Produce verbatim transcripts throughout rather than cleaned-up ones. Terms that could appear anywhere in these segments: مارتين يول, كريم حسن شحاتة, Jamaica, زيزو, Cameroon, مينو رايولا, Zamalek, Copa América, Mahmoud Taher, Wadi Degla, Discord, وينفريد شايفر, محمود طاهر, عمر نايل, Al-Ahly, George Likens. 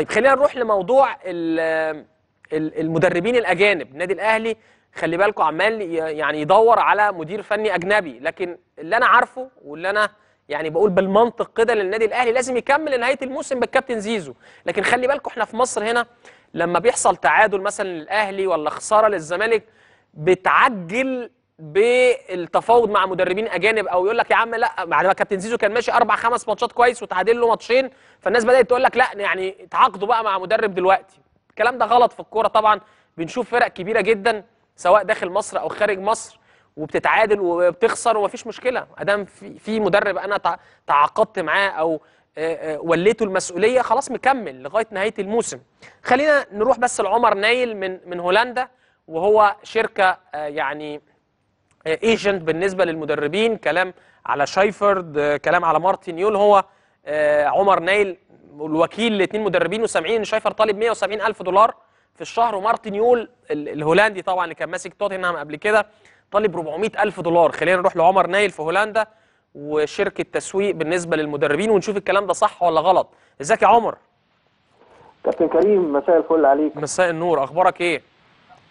طيب خلينا نروح لموضوع المدربين الاجانب. النادي الاهلي خلي بالكم عمال يعني يدور على مدير فني اجنبي، لكن اللي انا عارفه واللي انا يعني بقول بالمنطق كده للنادي الاهلي لازم يكمل لنهايه الموسم بالكابتن زيزو. لكن خلي بالكم احنا في مصر هنا لما بيحصل تعادل مثلا للاهلي ولا خساره للزمالك بتعجل بالتفاوض مع مدربين اجانب، او يقول لك يا عم لا، بعد ما كابتن زيزو كان ماشي اربع خمس ماتشات كويس وتعادل له ماتشين، فالناس بدات تقول لك لا يعني تعاقدوا بقى مع مدرب دلوقتي. الكلام ده غلط في الكوره طبعا، بنشوف فرق كبيره جدا سواء داخل مصر او خارج مصر وبتتعادل وبتخسر ومفيش مشكله، ادام في, في مدرب انا تعاقدت معاه او وليته المسؤوليه خلاص مكمل لغايه نهايه الموسم. خلينا نروح بس لعمر نايل من من هولندا، وهو شركه يعني ايجنت بالنسبه للمدربين. كلام على شايفرد، كلام على مارتين يول، هو عمر نايل الوكيل لاثنين مدربين، وسامعين ان شايفر طالب مئة وسبعين ألف دولار في الشهر، ومارتين يول الهولندي طبعا اللي كان ماسك توتنهام قبل كده طالب أربعمئة ألف دولار. خلينا نروح لعمر نايل في هولندا وشركه تسويق بالنسبه للمدربين ونشوف الكلام ده صح ولا غلط. ازيك يا عمر؟ كابتن كريم مساء الفل عليك. مساء النور، اخبارك ايه؟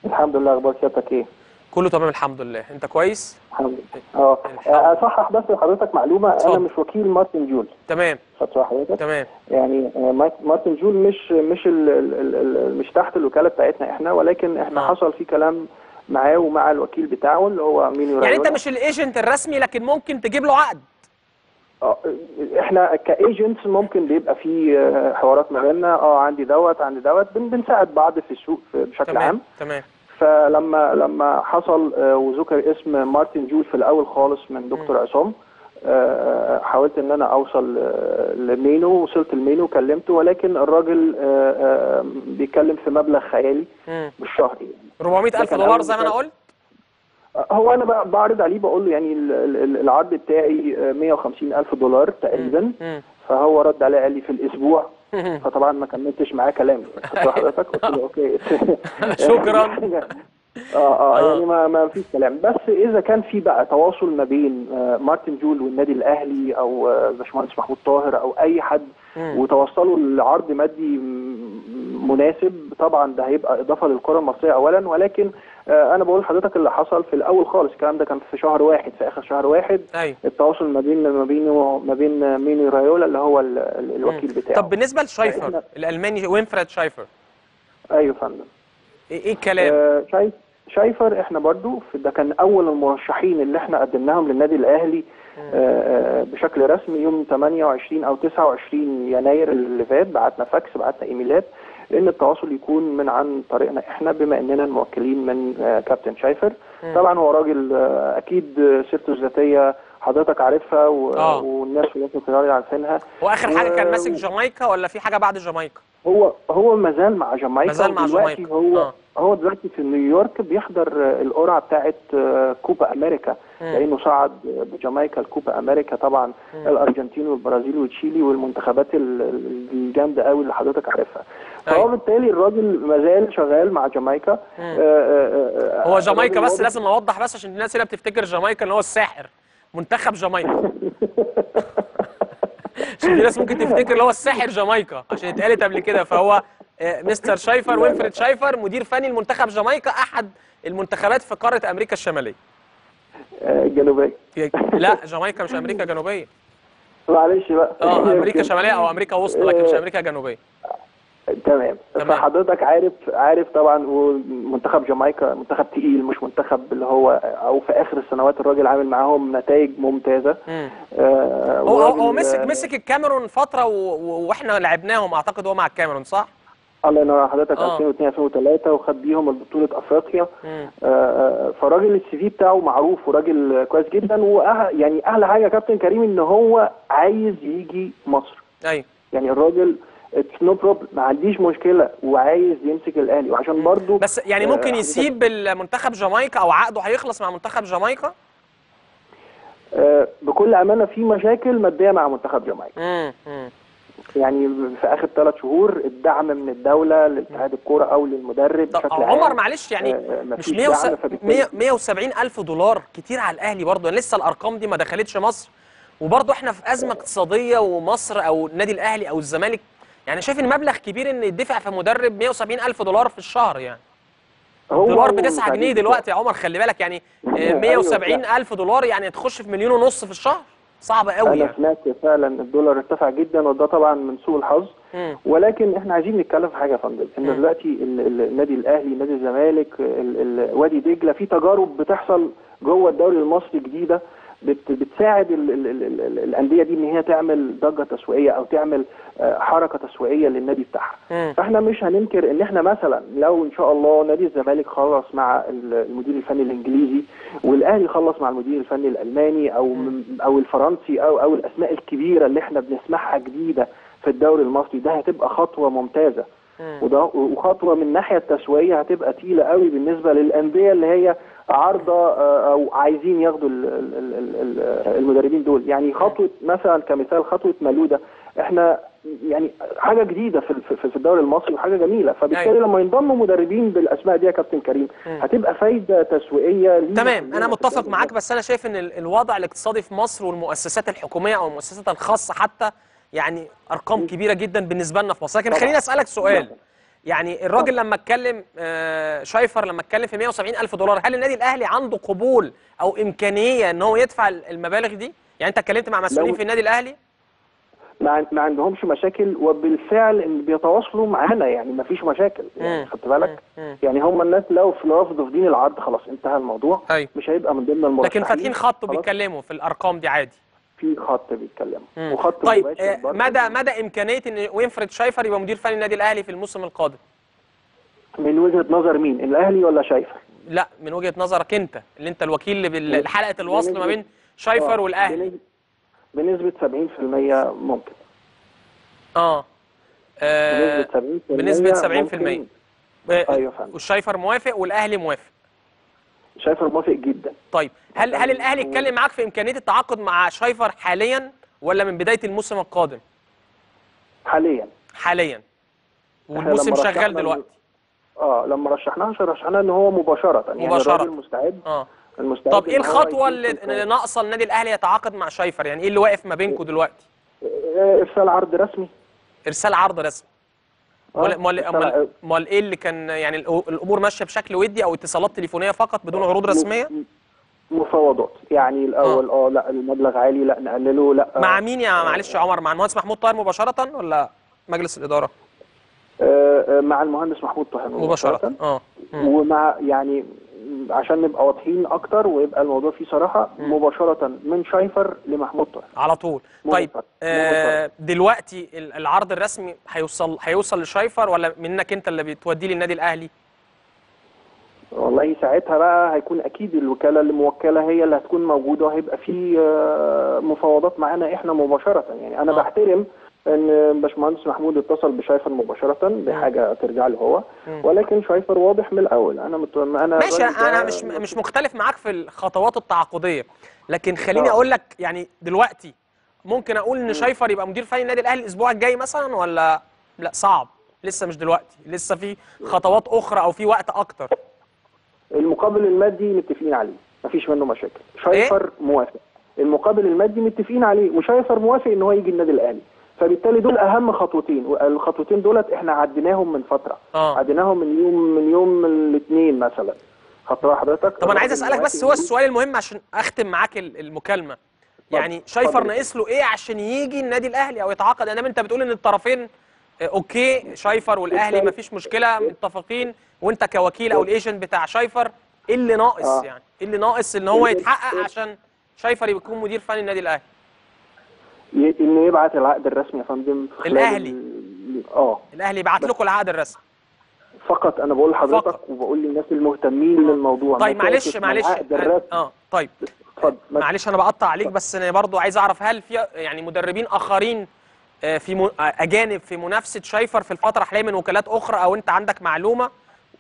الحمد لله، اخبار سيادتك ايه؟ كله تمام الحمد لله، انت كويس؟ الحمد لله. اه اصحح بس لحضرتك معلومه، صح. انا مش وكيل مارتين يول. تمام. فتره حضرتك. تمام. يعني مارتين يول مش مش ال ال ال مش تحت الوكاله بتاعتنا احنا، ولكن احنا آه. حصل في كلام معاه ومع الوكيل بتاعه اللي هو مينو رايولا. يعني انت مش الايجنت الرسمي لكن ممكن تجيب له عقد. اه احنا كايجنتس ممكن بيبقى في حوارات ما بيننا، اه عندي دوت عندي دوت بنساعد بعض في السوق بشكل تمام. عام. تمام. فلما لما حصل وذكر اسم مارتين يول في الاول خالص من دكتور عصام، حاولت ان انا اوصل لمينو، وصلت لمينو كلمته، ولكن الراجل بيتكلم في مبلغ خيالي بالشهر يعني أربعمئة ألف دولار زي ما انا قلت. هو انا بعرض عليه بقول له يعني العرض بتاعي مئة وخمسين ألف دولار تقريبا، فهو رد عليا قال لي في الاسبوع، فطبعا ما كملتش معاه كلام يعني حضرتك، قلت له اوكي شكرا. اه اه يعني ما ما فيش كلام. بس اذا كان في بقى تواصل ما بين مارتين يول والنادي الاهلي او باشمهندس محمود طاهر او اي حد وتوصلوا لعرض مادي مناسب، طبعا ده هيبقى اضافه للكره المصريه اولا، ولكن انا بقول لحضرتك اللي حصل في الاول خالص، الكلام ده كان في شهر واحد، في اخر شهر واحد. أيوة. التواصل ما بين ما بين ما بين مينو رايولا اللي هو ال ال الوكيل بتاعه. طب بالنسبه لشايفر الالماني وينفريد شايفر، ايوه يا فندم، ايه الكلام؟ آه شايف شايفر احنا برضو ده كان اول المرشحين اللي احنا قدمناهم للنادي الاهلي آه بشكل رسمي يوم ثمانية وعشرين أو تسعة وعشرين يناير اللي فات. بعتنا فاكس، بعتنا ايميلات ان التواصل يكون من عن طريقنا احنا بما اننا الموكلين من كابتن شايفر. طبعا هو راجل اكيد سيرته الذاتيه حضرتك عارفها والناس في الانتقالات عارفينها. هو اخر حاجه كان ماسك جامايكا ولا في حاجه بعد جامايكا؟ هو هو ما زال مع جامايكا، ما زال مع جامايكا. هو آه. هو دلوقتي في نيويورك بيحضر القرعه بتاعه كوبا امريكا، لانه صعد بجامايكا لكوبا امريكا. طبعا مم. الارجنتين والبرازيل وتشيلي والمنتخبات الجامده قوي اللي حضرتك عارفها. فهو بالتالي الراجل ما زال شغال مع جامايكا. آآ آآ هو جامايكا بس لازم اوضح بس عشان الناس هنا بتفتكر جامايكا اللي هو الساحر، منتخب جامايكا. عشان الناس ممكن تفتكر اللي هو الساحر جامايكا عشان اتقالت قبل كده. فهو مستر شايفر وينفريد شايفر مدير فني لمنتخب جامايكا، احد المنتخبات في قاره امريكا الشماليه. الجنوبيه. لا جامايكا مش امريكا جنوبيه. معلش بقى. اه امريكا شماليه او امريكا وسط لكن مش امريكا جنوبيه. تمام. فحضرتك عارف عارف طبعا، ومنتخب جامايكا منتخب تقيل، مش منتخب اللي هو او في اخر السنوات الراجل عامل معاهم نتائج ممتازه. آه هو هو مسك مسك الكاميرون فتره واحنا لعبناهم، اعتقد هو مع الكاميرون صح؟ الله ينور على حضرتك. آه. ألفين واثنين ألفين وثلاثة وخد بيهم البطولة افريقيا. آه فراجل السي في بتاعه معروف وراجل كويس جدا، ويعني احلى حاجه يا كابتن كريم ان هو عايز يجي مصر. ايوه يعني الراجل اتس نو بروبلم، ما عنديش مشكله، وعايز يمسك الاهلي. وعشان برضه بس يعني ممكن يسيب المنتخب جامايكا او عقده هيخلص مع منتخب جامايكا. آه بكل امانه في مشاكل ماديه مع منتخب جامايكا. امم امم يعني في اخر ثلاث شهور الدعم من الدوله لاتحاد الكوره او للمدرب بشكل عام. عمر معلش يعني آه مش مئة وسبعين ألف دولار كتير على الاهلي برضه، يعني لسه الارقام دي ما دخلتش مصر، وبرضه احنا في ازمه اقتصاديه، ومصر او النادي الاهلي او الزمالك يعني شايف ان مبلغ كبير ان يدفع في مدرب مية وسبعين ألف دولار في الشهر يعني. هو دولار ب تسعة جنيه دلوقتي يا عمر خلي بالك يعني مية وسبعين ألف دولار يعني تخش في مليون ونص في الشهر صعبة قوي يعني. انا سمعت فعلا الدولار ارتفع جدا وده طبعا من سوء الحظ م. ولكن احنا عايزين نتكلم في حاجه يا فندم ان دلوقتي النادي الاهلي نادي الزمالك وادي دجله في تجارب بتحصل جوه الدوري المصري جديده بتساعد ال ال ال ال الانديه دي ان هي تعمل ضجه تسويقيه او تعمل حركه تسويقيه للنادي بتاعها. فاحنا مش هننكر ان احنا مثلا لو ان شاء الله نادي الزمالك خلص مع المدير الفني الانجليزي والاهلي خلص مع المدير الفني الالماني او او الفرنسي او او الاسماء الكبيره اللي احنا بنسمعها جديده في الدوري المصري، ده هتبقى خطوه ممتازه وده وخطوه من الناحيه التسويقيه هتبقى تقيله قوي بالنسبه للانديه اللي هي عارضه او عايزين ياخدوا المدربين دول. يعني خطوه مثلا كمثال خطوه مالوده احنا يعني حاجه جديده في في الدوري المصري وحاجه جميله، فبالتالي لما ينضموا مدربين بالاسماء دي يا كابتن كريم هتبقى فايده تسويقيه. تمام انا متفق معاك، بس انا شايف ان الوضع الاقتصادي في مصر والمؤسسات الحكوميه او المؤسسات الخاصه حتى يعني ارقام كبيره جدا بالنسبه لنا في مصر. لكن خليني اسالك سؤال، يعني الراجل لما اتكلم شايفر لما اتكلم في مية وسبعين ألف دولار، هل النادي الاهلي عنده قبول او امكانيه ان هو يدفع المبالغ دي؟ يعني انت اتكلمت مع مسؤولين في النادي الاهلي؟ ما عندهمش مشاكل وبالفعل ان بيتواصلوا معانا يعني ما فيش مشاكل يعني خدت بالك؟ يعني هم الناس لو في رافضوا في دين العرض خلاص انتهى الموضوع. أيوة. مش هيبقى من ضمن المرشحين، لكن فاتحين خط بيتكلموا في الارقام دي عادي. في خط بيتكلموا وخط. طيب مدى مدى امكانيه ان وينفريد شايفر يبقى مدير فني النادي الاهلي في الموسم القادم؟ من وجهه نظر مين؟ الاهلي ولا شايفر؟ لا من وجهه نظرك انت اللي انت الوكيل اللي حلقه الوصل ما بين شايفر والاهلي. بنسبه سبعين في المية ممكن. اه, آه بنسبه سبعين في المية ممكن. ايوه فهمت. والشايفر موافق والاهلي موافق. شايفر موافق جدا. طيب هل هل الاهلي اتكلم معاك في امكانيه التعاقد مع شايفر حاليا ولا من بدايه الموسم القادم؟ حاليا. حاليا. والموسم شغال دلوقتي. اه لما رشحناه رشحناه ان هو مباشره يعني مباشره الراجل مستعد. اه المستعد. طب ايه الخطوه اللي ناقصه النادي الاهلي يتعاقد مع شايفر؟ يعني ايه اللي واقف ما بينكم دلوقتي؟ ارسال عرض رسمي. ارسال عرض رسمي. امال امال ايه اللي كان يعني الامور ماشيه بشكل ودي او اتصالات تليفونيه فقط بدون عروض رسميه؟ مفاوضات يعني الاول اه لا المبلغ عالي لا نقلله لا. مع مين يا معلش يا عمر؟ مع المهندس محمود طاهر مباشره ولا مجلس الاداره؟ آه مع المهندس محمود طاهر مباشره اه ومع يعني عشان نبقى واضحين اكتر ويبقى الموضوع فيه صراحه مباشره من شايفر لمحمود طاهر على طول. طيب آه دلوقتي العرض الرسمي هيوصل هيوصل لشايفر ولا منك انت اللي بتوديه للنادي الاهلي؟ والله ساعتها بقى هيكون اكيد الوكاله اللي موكله هي اللي هتكون موجوده وهيبقى في مفاوضات معانا احنا مباشره. يعني انا آه. بحترم ان باشمهندس محمود اتصل بشايفر مباشره بحاجه ترجع له هو، ولكن شايفر واضح من الاول انا مت... انا ماشي انا مش مش مختلف معاك في الخطوات التعاقديه، لكن خليني اقول لك يعني دلوقتي ممكن اقول ان شايفر يبقى مدير فني النادي الاهلي الاسبوع الجاي مثلا ولا لا صعب؟ لسه مش دلوقتي، لسه في خطوات اخرى او في وقت اكتر. المقابل المادي متفقين عليه، مفيش منه مشاكل، شايفر إيه؟ موافق. المقابل المادي متفقين عليه وشايفر موافق ان هو يجي النادي الاهلي، فبالتالي دول اهم خطوتين، والخطوتين دولت احنا عديناهم من فتره، آه. عديناهم من يوم من يوم الاثنين مثلا. خطوه حضرتك. طب انا عايز اسالك بس هو السؤال المهم عشان اختم معاك المكالمه. يعني شايفر ناقص له ايه عشان يجي النادي الاهلي او يتعاقد؟ انما انت بتقول ان الطرفين اوكي شايفر والاهلي مفيش مشكله متفقين، وانت كوكيل او الايجنت بتاع شايفر ايه اللي ناقص؟ آه. يعني ايه اللي ناقص ان هو يتحقق عشان شايفر يكون مدير فني النادي الاهلي؟ انه يبعت العقد الرسمي يا فندم. الاهلي ال... اه الاهلي يبعت لكم العقد الرسمي فقط. انا بقول لحضرتك فقط. وبقول للناس المهتمين بالموضوع. طيب معلش معلش اه طيب اتفضل معلش انا بقطع عليك فضل. بس انا برضو عايز اعرف هل في يعني مدربين اخرين في م... اجانب في منافسه شايفر في الفتره الحاليه من وكالات اخرى او انت عندك معلومه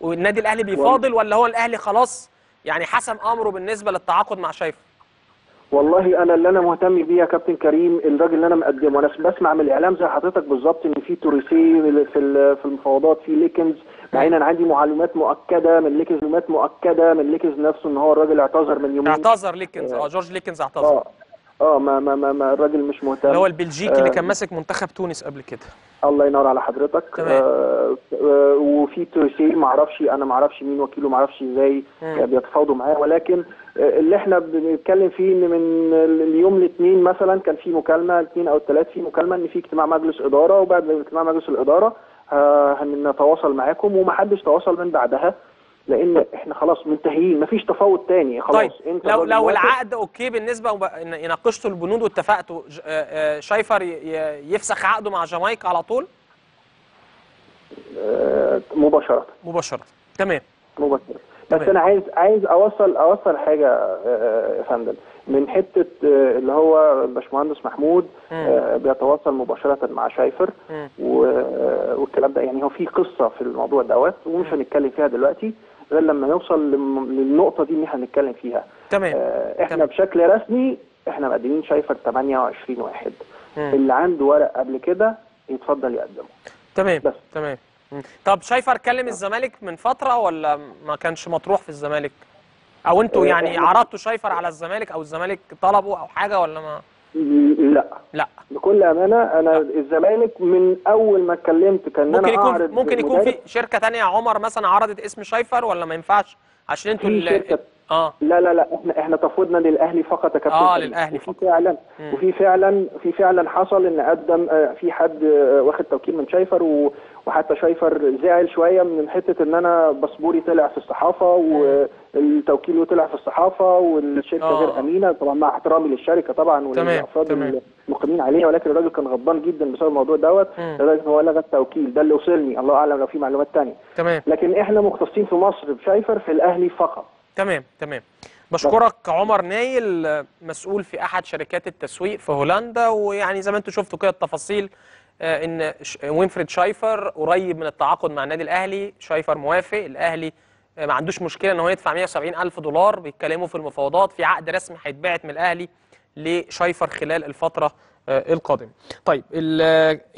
والنادي الاهلي بيفاضل ولا هو الاهلي خلاص يعني حسم امره بالنسبه للتعاقد مع شايفر؟ والله انا اللي انا مهتم بيه يا كابتن كريم الراجل اللي انا مقدمه، انا بسمع من الاعلام زي حضرتك بالظبط ان في توريسي في في المفاوضات في ليكنز، مع ان انا عندي معلومات مؤكده من ليكنز معلومات مؤكده من ليكنز نفسه ان هو الراجل اعتذر من يومين. اعتذر ليكنز اه جورج ليكنز اعتذر. اه اه ما ما ما الراجل مش مهتم. اللي هو البلجيكي آه اللي كان ماسك منتخب تونس قبل كده. الله ينور على حضرتك. آه آه وفي تونسيين ما اعرفش انا ما اعرفش مين وكيله ما اعرفش ازاي بيتفاوضوا معاه، ولكن آه اللي احنا بنتكلم فيه ان من اليوم الاثنين مثلا كان في مكالمه، الاثنين او الثلاث في مكالمه ان في اجتماع مجلس اداره، وبعد اجتماع مجلس الاداره آه هنتواصل معاكم، ومحدش تواصل من بعدها لان احنا خلاص منتهيين، مفيش تفاوض تاني خلاص. طيب انت لو لو العقد اوكي بالنسبه يناقشتوا البنود واتفقتوا، شايفر يفسخ عقده مع جامايكا على طول؟ مباشره مباشره تمام مباشره. بس انا عايز عايز اوصل اوصل حاجه يا فندم من حته اللي هو الباشمهندس محمود بيتواصل مباشره مع شايفر والكلام ده، يعني هو في قصه في الموضوع دوت ومش هنتكلم فيها دلوقتي غير لما نوصل للنقطه دي اللي احنا هنتكلم فيها. تمام. احنا تمام. بشكل رسمي احنا مقدمين شايفر ثمانية وعشرين واحد، اللي عنده ورق قبل كده يتفضل يقدمه. تمام بس. تمام. طب شايفر كلم الزمالك من فتره ولا ما كانش مطروح في الزمالك؟ او انتوا يعني عرضتوا شايفر على الزمالك او الزمالك طلبوا او حاجه ولا ما؟ لا لا بكل امانه انا الزمالك من اول ما اتكلمت كان ممكن انا اعرض ممكن يكون ممكن يكون في شركه ثانيه يا عمر مثلا عرضت اسم شايفر ولا ما ينفعش عشان انتوا ال... اه لا لا لا احنا احنا تفوضنا للاهلي فقط يا كابتن. اه للاهلي فقط فعلا. وفي فعلا في فعلا حصل ان قدم في حد واخد توكيل من شايفر و وحتى شايفر زعل شويه من حته ان انا باسبوري طلع في الصحافه والتوكيل طلع في الصحافه والشركه آه. غير امينه طبعا مع احترامي للشركه طبعا والافراد المقيمين عليها، ولكن الراجل كان غضبان جدا بسبب الموضوع دوت لدرجه ان هو لغى التوكيل. ده اللي وصلني، الله اعلم لو في معلومات ثانيه. تمام. لكن احنا مختصين في مصر بشايفر في الاهلي فقط. تمام تمام. بشكرك عمر نايل، مسؤول في احد شركات التسويق في هولندا، ويعني زي ما انتم شفتوا كده التفاصيل ان وينفريد شايفر قريب من التعاقد مع النادي الاهلي، شايفر موافق، الاهلي ما عندوش مشكله ان هو يدفع مية وسبعين ألف دولار، بيتكلموا في المفاوضات في عقد رسمي هيتبعت من الاهلي لشايفر خلال الفتره القادمه. طيب